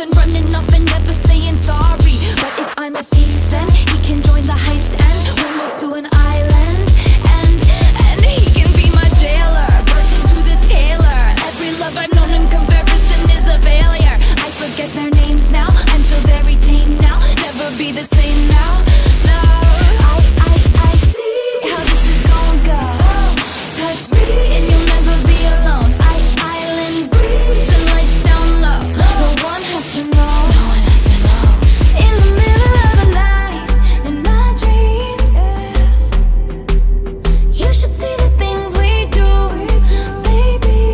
person running off and never saying sorry. But if I'm a thief, then he can join the heist and we'll move to an island. And he can be my jailer, virgin to this tailor. Every love I've known in comparison is a failure. I forget their names now, I'm so very tame now. Never be the same now, no. I see how this is gonna go. Touch me and you'll never be alone. Island breeze, the lights down low. No one has to know, no one has to know. In the middle of the night, in my dreams, yeah. You should see the things we do, baby.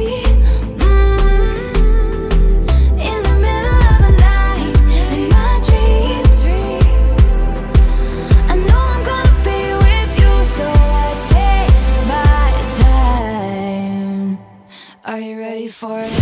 In the middle of the night, in my dreams. I know I'm gonna be with you, so I take my time. Are you ready for it?